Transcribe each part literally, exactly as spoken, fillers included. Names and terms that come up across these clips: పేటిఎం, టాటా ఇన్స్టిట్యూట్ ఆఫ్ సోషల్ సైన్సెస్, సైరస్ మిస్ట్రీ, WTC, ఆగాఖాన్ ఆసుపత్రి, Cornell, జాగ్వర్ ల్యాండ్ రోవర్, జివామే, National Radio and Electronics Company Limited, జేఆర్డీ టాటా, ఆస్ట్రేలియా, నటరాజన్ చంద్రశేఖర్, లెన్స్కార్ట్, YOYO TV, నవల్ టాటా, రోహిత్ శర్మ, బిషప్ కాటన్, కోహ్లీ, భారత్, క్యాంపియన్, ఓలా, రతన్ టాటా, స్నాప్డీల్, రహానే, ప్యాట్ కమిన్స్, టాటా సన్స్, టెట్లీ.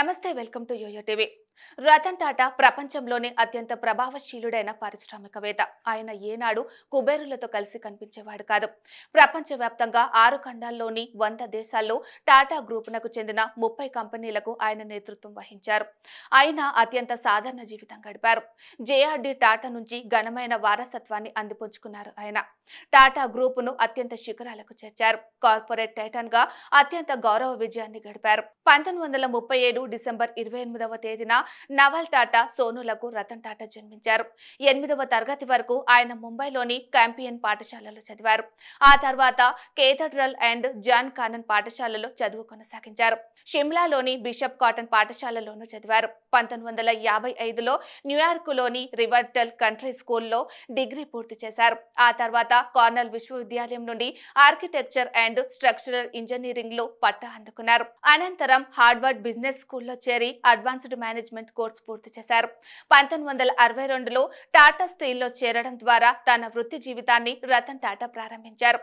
నమస్తే welcome to yo-yo TV రతన్ టాటా ప్రపంచంలోనే అత్యంత ప్రభావశీలుడైన పారిశ్రామికవేత్త. ఆయన ఏనాడు కుబేరులతో కలిసి కనిపించేవాడు కాదు. ప్రపంచవ్యాప్తంగా ఆరు ఖండాల్లోని వంద దేశాల్లో టాటా గ్రూపునకు చెందిన ముప్పై కంపెనీలకు ఆయన నేతృత్వం వహించారు. ఆయన అత్యంత సాధారణ జీవితం గడిపారు. జేఆర్డీ టాటా నుంచి ఘనమైన వారసత్వాన్ని అందిపుచ్చుకున్నారు. ఆయన టాటా గ్రూపును అత్యంత శిఖరాలకు చేర్చారు. కార్పొరేట్ టైటాన్ గా అత్యంత గౌరవ విజయాన్ని గడిపారు. పంతొమ్మిది వందల ముప్పై ఏడు డిసెంబర్ ఇరవై ఎనిమిదవ తేదీన నవల్ టాటా సోనులకు రతన్ టాటా జన్మించారు. ఎనిమిదవ తరగతి వరకు ఆయన ముంబైలోని క్యాంపియన్ పాఠశాలలో చదివారు. ఆ తర్వాత కేథడ్రల్ అండ్ జాన్ కానన్ పాఠశాలలో చదువు కొనసాగించారు. షిమ్లాలోని బిషప్ కాటన్ పాఠశాలలోనూ చదివారు. పంతొమ్మిది వందల యాభై ఐదులో న్యూయార్క్లోని రివర్టల్ కంట్రీ స్కూల్లో డిగ్రీ పూర్తి చేశారు. ఆ తర్వాత కార్నెల్ విశ్వవిద్యాలయం నుండి ఆర్కిటెక్చర్ అండ్ స్ట్రక్చరల్ ఇంజనీరింగ్ లో పట్టా అందుకున్నారు. అనంతరం హార్వర్డ్ బిజినెస్ స్కూల్లో చేరి అడ్వాన్స్డ్ మేనేజ్మెంట్ కోర్సు పూర్తి చేశారు. పంతొమ్మిది వందల అరవై రెండులో టాటా స్టీల్లో చేరడం ద్వారా తన వృత్తి జీవితాన్ని రతన్ టాటా ప్రారంభించారు.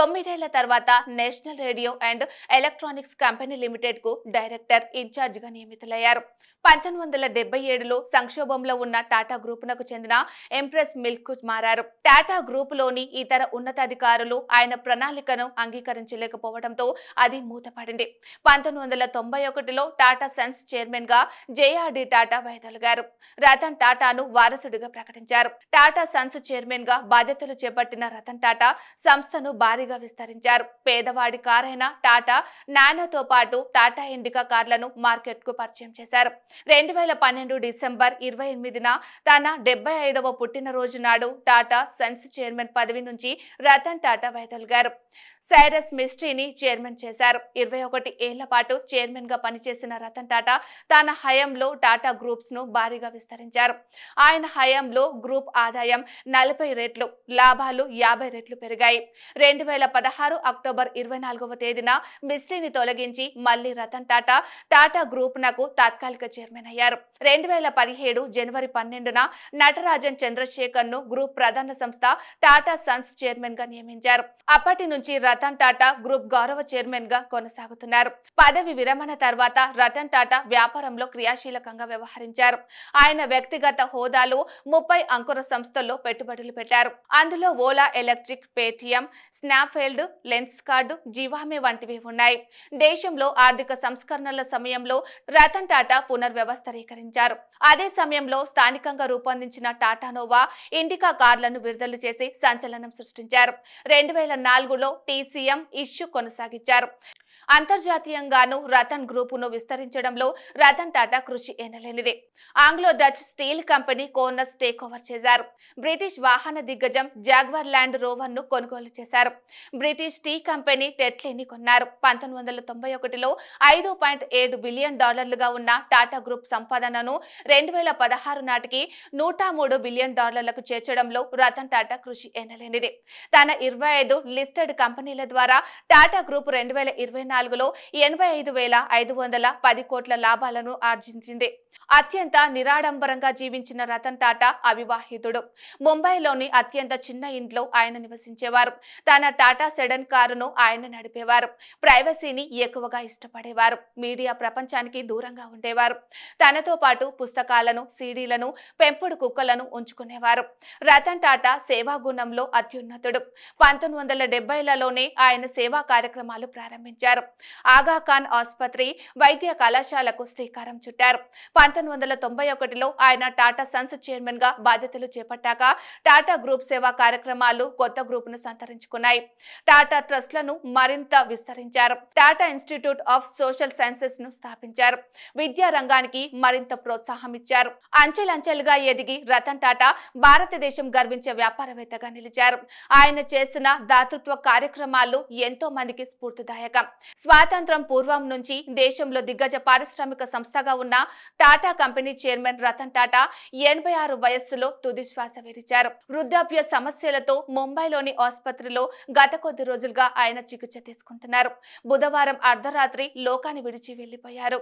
తొమ్మిదేళ్ల తర్వాత national radio and electronics company limited కు డైరెక్టర్ ఇన్ఛార్జ్ గా నియమితులయ్యారు. పంతొమ్మిది వందల డెబ్బై ఏడులో సంక్షోభంలో ఉన్న టాటా గ్రూపునకు చెందిన ఎంప్రెస్ మిల్స్ కు మారారు. టాటా గ్రూపులోని ఇతర ఉన్నతాధికారులు ఆయన ప్రణాళికను అంగీకరించలేకపోవడంతో అది మూతపడింది. పంతొమ్మిది వందల తొంభై ఒకటిలో టాటా సన్స్ చైర్మన్ గా జేఆర్డి టాటా వైదొలగారు. రతన్ టాటాను వారసుడిగా ప్రకటించారు. టాటా సన్స్ చైర్మన్ గా బాధ్యతలు చేపట్టిన రతన్ టాటా సంస్థను భారీగా విస్తరించారు. పేదవాడి కారైన టాటా నానోతో పాటు టాటా ఇండికా కార్లను మార్కెట్ కు పరిచయం చేశారు. రెండు వేల పన్నెండు డిసెంబర్ ఇరవై ఎనిమిదిన తన డెబ్బై ఐదవ పుట్టినరోజు నాడు టాటా సన్స్ చైర్మన్ పదవి నుంచి రతన్ టాటా వైదొలగారు. సైరస్ మిస్ట్రీని చైర్మన్ చేశారు. ఇరవై ఒకటి ఏళ్ల పాటు చైర్మన్ గా పనిచేసిన రతన్ టాటా తన హయాంలో టాటా గ్రూప్స్ ను భారీగా విస్తరించారు. ఆయన హయాంలో గ్రూప్ ఆదాయం నలభై రెట్లు, లాభాలు యాభై రెట్లు పెరిగాయి. రెండు వేల పదహారు అక్టోబర్ ఇరవై నాలుగవ తేదీన మిస్ట్రీని తొలగించి మళ్లీ రతన్ టాటా టాటా గ్రూప్ నకు తాత్కాలిక చైర్మన్ అయ్యారు. రెండు వేల పదిహేడు జనవరి పన్నెండున నటరాజన్ చంద్రశేఖర్ ను గ్రూప్ ప్రధాన సంస్థ టాటా సన్స్ చైర్మన్ గా నియమించారు. అప్పటి నుంచి రతన్ టాటా గ్రూప్ గౌరవ చైర్మన్ గా కొనసాగుతున్నారు. పదవి విరమణ తర్వాత రతన్ టాటా వ్యాపారంలో క్రియాశీలకంగా వ్యవహరించారు. ఆయన వ్యక్తిగత హోదాలో ముప్పై అంకుర సంస్థల్లో పెట్టుబడులు పెట్టారు. అందులో ఓలా, electric, పేటిఎం, స్నాప్డీల్, లెన్స్కార్ట్, జివామే వంటివి ఉన్నాయి. దేశంలో ఆర్థిక సంస్కరణల సమయంలో రతన్ టాటా పునర్వ్యవస్థీకరించారు. అదే సమయంలో స్థానికంగా రూపొందించిన టాటా నోవా, ఇండికా కార్లను విడుదల చేసి సంచలనం సృష్టించారు. రెండు వేల నాలుగులో టీసీఎం ఇష్యూ కొనసాగించారు. అంతర్జాతీయంగాను రతన్ గ్రూపును విస్తరించడంలో రతన్ టాటా కృషి ఎనలేనిది. ఆంగ్లో డచ్ స్టీల్ కంపెనీ కోర్నెల్ టేక్ ఓవర్ చేశారు. బ్రిటిష్ వాహన దిగ్గజం జాగ్వర్ ల్యాండ్ రోవర్ ను కొనుగోలు చేశారు. బ్రిటిష్ టీ కంపెనీ టెట్లీని కొన్నారు. పంతొమ్మిది వందల తొంభై ఒకటిలో ఐదు పాయింట్ ఏడు బిలియన్ డాలర్లుగా ఉన్న టాటా గ్రూప్ సంపాదనను రెండు వేల పదహారు నాటికి నూట మూడు బిలియన్ డాలర్లకు చేర్చడంలో రతన్ టాటా కృషి ఎనలేనిది. తన ఇరవై ఐదు లిస్టెడ్ కంపెనీల ద్వారా టాటా గ్రూప్ రెండు వేల ఇరవై నాలుగులో ఎనభై ఐదు వేల ఐదు వందల పది కోట్ల లాభాలను ఆర్జించింది. అత్యంత నిరాడంబరంగా జీవించిన రతన్ టాటా అవివాహితుడు. ముంబైలోని అత్యంత చిన్న ఇంట్లో ఆయన నివసించేవారు. తన టాటా సెడన్ కారును ఆయన నడిపేవారు. ప్రైవసీని ఎక్కువగా ఇష్టపడేవారు. మీడియా ప్రపంచానికి దూరంగా ఉండేవారు. తనతో పాటు పుస్తకాలను, సీడీలను, పెంపుడు కుక్కలను ఉంచుకునేవారు. రతన్ టాటా సేవా గుణంలో అత్యున్నతుడు. పంతొమ్మిది వందల డెబ్బైలలోనే ఆయన సేవా కార్యక్రమాలు ప్రారంభించారు. ఆగాఖాన్ ఆసుపత్రి, వైద్య కళాశాలకు శ్రీకారం చుట్టారు. పంతొమ్మిది వందల తొంభై ఒకటిలో ఆయన టాటా సన్స్ చైర్మన్ గా బాధ్యతలు చేపట్టాక టాటా గ్రూప్ సేవా కార్యక్రమాలు కొత్త గ్రూప్ ను సంతరించుకున్నాయి. టాటా ట్రస్ట్లను మరింత విస్తరించారు. టాటా ఇన్స్టిట్యూట్ ఆఫ్ సోషల్ సైన్సెస్ ను స్థాపించారు. విద్యా రంగానికి మరింత ప్రోత్సాహం ఇచ్చారు. అంచెలంచెలుగా ఎదిగి రతన్ టాటా భారతదేశం గర్వించే వ్యాపారవేత్తగా నిలిచారు. ఆయన చేసిన దాతృత్వ కార్యక్రమాలు ఎంతో మందికి స్ఫూర్తిదాయకం. స్వాతంత్రం పూర్వం నుంచి దేశంలో దిగ్గజ పారిశ్రామిక సంస్థగా ఉన్న టాటా కంపెనీ చైర్మన్ రతన్ టాటా ఎనభై ఆరు వయస్సులో తుది శ్వాస విడిచారు. వృద్ధాప్య సమస్యలతో ముంబైలోని ఆసుపత్రిలో గత కొద్ది రోజులుగా ఆయన చికిత్స తీసుకుంటున్నారు. బుధవారం అర్ధరాత్రి లోకాన్ని విడిచి వెళ్లిపోయారు.